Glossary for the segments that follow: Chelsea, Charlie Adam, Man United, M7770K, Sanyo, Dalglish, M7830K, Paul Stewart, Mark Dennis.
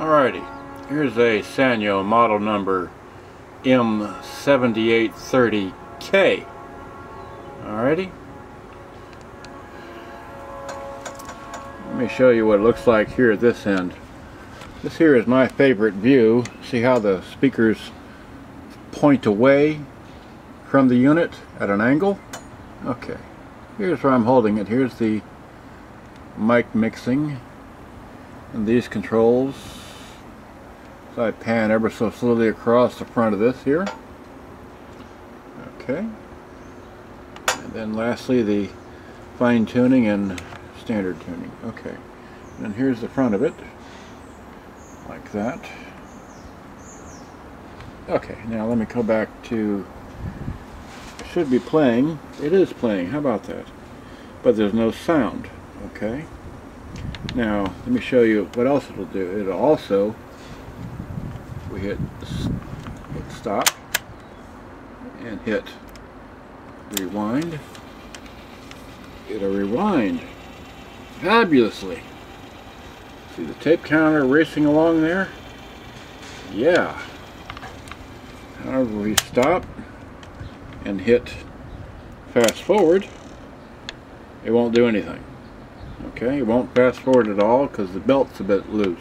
Alrighty, here's a Sanyo model number M7830K. Alrighty. Let me show you what it looks like here at this end. This here is my favorite view. See how the speakers point away from the unit at an angle? Okay, here's where I'm holding it. Here's the mic mixing and these controls. So I pan ever so slowly across the front of this here. Okay. And then lastly the fine tuning and standard tuning. Okay. And here's the front of it. Like that. Okay, now let me go back to, it should be playing. It is playing, how about that? But there's no sound. Okay. Now let me show you what else it'll do. It'll also, we hit stop and hit rewind. It'll rewind fabulously. See the tape counter racing along there? Yeah. However, we stop and hit fast forward, it won't do anything. Okay, it won't fast forward at all because the belt's a bit loose.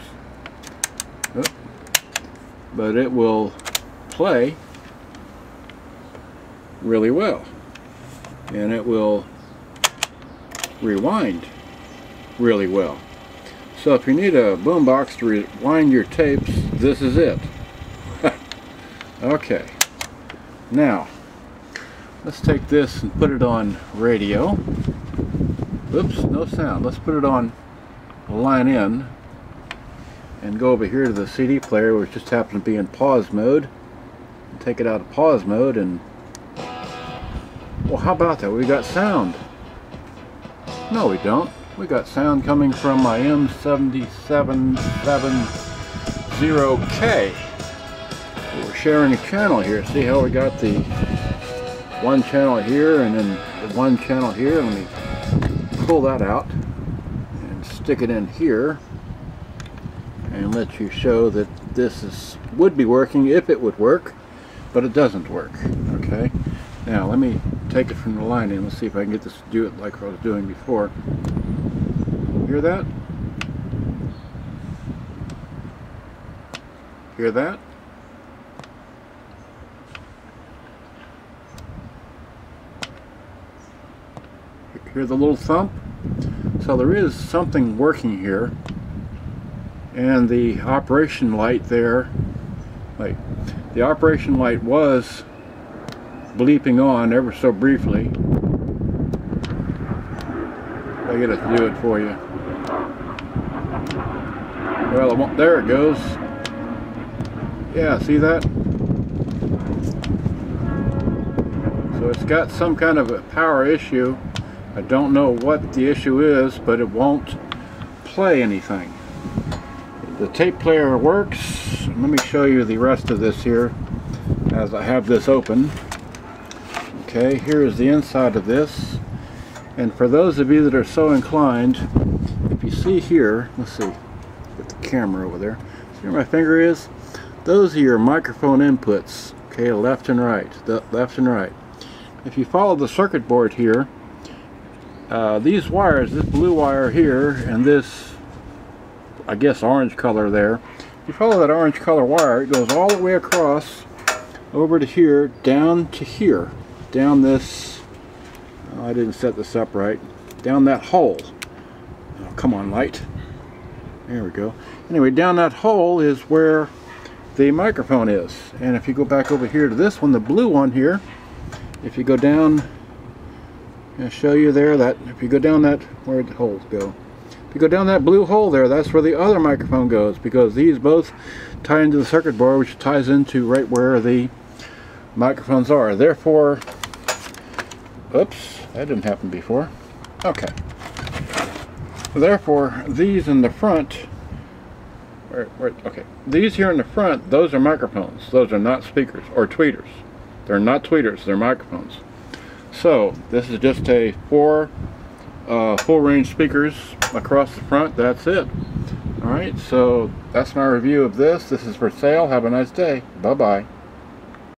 Oop. But it will play really well. And it will rewind really well. So if you need a boombox to rewind your tapes, this is it. Okay. Now, let's take this and put it on radio. Oops, no sound. Let's put it on line in and go over here to the CD player, which just happened to be in pause mode. Take it out of pause mode and... well, how about that? We got sound. No, we don't. We got sound coming from my M7770K. We're sharing a channel here. See how we got the one channel here and then the one channel here? Let me pull that out and stick it in here and let you show that this would be working if it would work, but it doesn't work. Okay, now let me take it from the line in. Let's see if I can get this to do it like I was doing before. Hear that? Hear that? Hear the little thump? So there is something working here, and the operation light there, like the operation light was bleeping on ever so briefly. I get it to do it for you. Well, it won't, there it goes. Yeah, see that? So it's got some kind of a power issue. I don't know what the issue is, but it won't play anything. The tape player works. Let me show you the rest of this here as I have this open. Okay, here is the inside of this. And for those of you that are so inclined, if you see here, let's see, get the camera over there. See where my finger is? Those are your microphone inputs. Okay, left and right, left and right. If you follow the circuit board here, these wires, this blue wire here and this, I guess, orange color there, you follow that orange color wire, it goes all the way across over to here, down to here, down this, oh, I didn't set this up right, down that hole. Oh, come on, light. There we go. Anyway, down that hole is where the microphone is. And if you go back over here to this one, the blue one here, if you go down, I'll show you there that if you go down that, where'd the holes go? If you go down that blue hole there, that's where the other microphone goes, because these both tie into the circuit board, which ties into right where the microphones are. Therefore, oops, that didn't happen before. Okay. Therefore, these in the front, okay, these here in the front, those are microphones. Those are not speakers or tweeters. They're not tweeters, they're microphones. So this is just a four full range speakers across the front. That's it. Alright, so that's my review of this. This is for sale. Have a nice day. Bye-bye.